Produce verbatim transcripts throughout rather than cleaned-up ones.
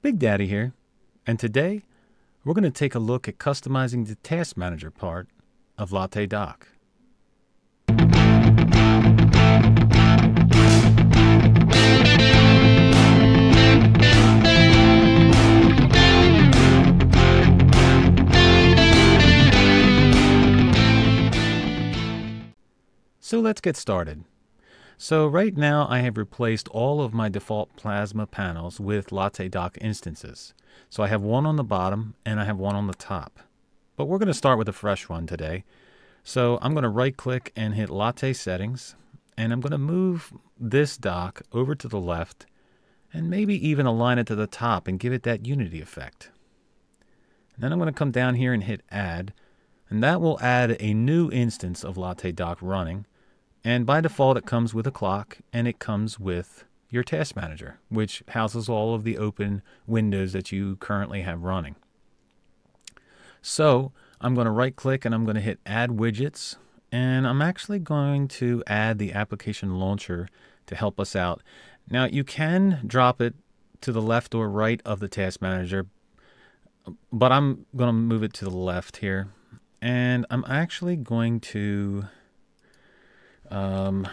Big Daddy here, and today we're going to take a look at customizing the task manager part of Latte Dock. So let's get started. So right now I have replaced all of my default Plasma panels with Latte Dock instances. So I have one on the bottom and I have one on the top. But we're going to start with a fresh one today. So I'm going to right click and hit Latte Settings, and I'm going to move this dock over to the left and maybe even align it to the top and give it that Unity effect. And then I'm going to come down here and hit Add, and that will add a new instance of Latte Dock running. And by default, it comes with a clock, and it comes with your task manager, which houses all of the open windows that you currently have running. So I'm going to right-click, and I'm going to hit Add Widgets, and I'm actually going to add the application launcher to help us out. Now, you can drop it to the left or right of the task manager, but I'm going to move it to the left here, and I'm actually going to Um,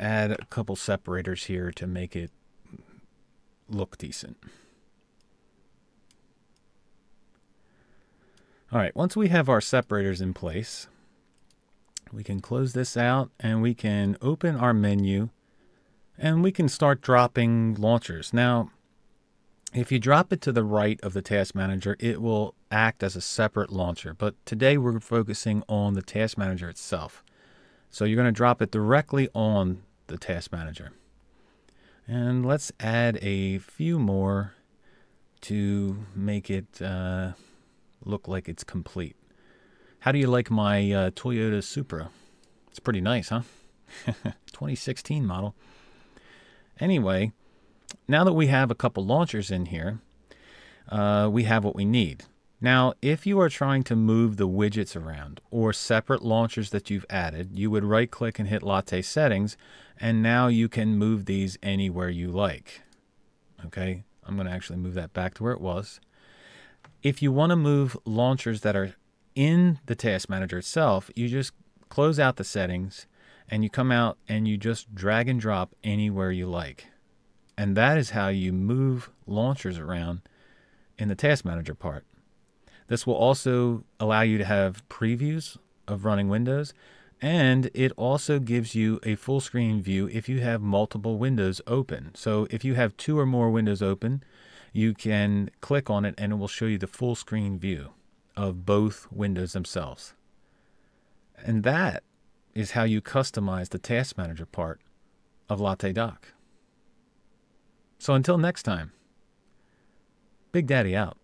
add a couple separators here to make it look decent. All right, once we have our separators in place, we can close this out and we can open our menu and we can start dropping launchers. Now, if you drop it to the right of the task manager, it will act as a separate launcher. But today we're focusing on the task manager itself. So you're going to drop it directly on the task manager. And let's add a few more to make it uh, look like it's complete. How do you like my uh, Toyota Supra? It's pretty nice, huh? twenty sixteen model. Anyway, now that we have a couple launchers in here, uh, we have what we need. Now, if you are trying to move the widgets around or separate launchers that you've added, you would right-click and hit Latte Settings, and now you can move these anywhere you like. Okay, I'm going to actually move that back to where it was. If you want to move launchers that are in the task manager itself, you just close out the settings, and you come out and you just drag and drop anywhere you like. And that is how you move launchers around in the task manager part. This will also allow you to have previews of running windows, and it also gives you a full screen view if you have multiple windows open. So if you have two or more windows open, you can click on it and it will show you the full screen view of both windows themselves. And that is how you customize the task manager part of Latte Dock. So until next time, Big Daddy out.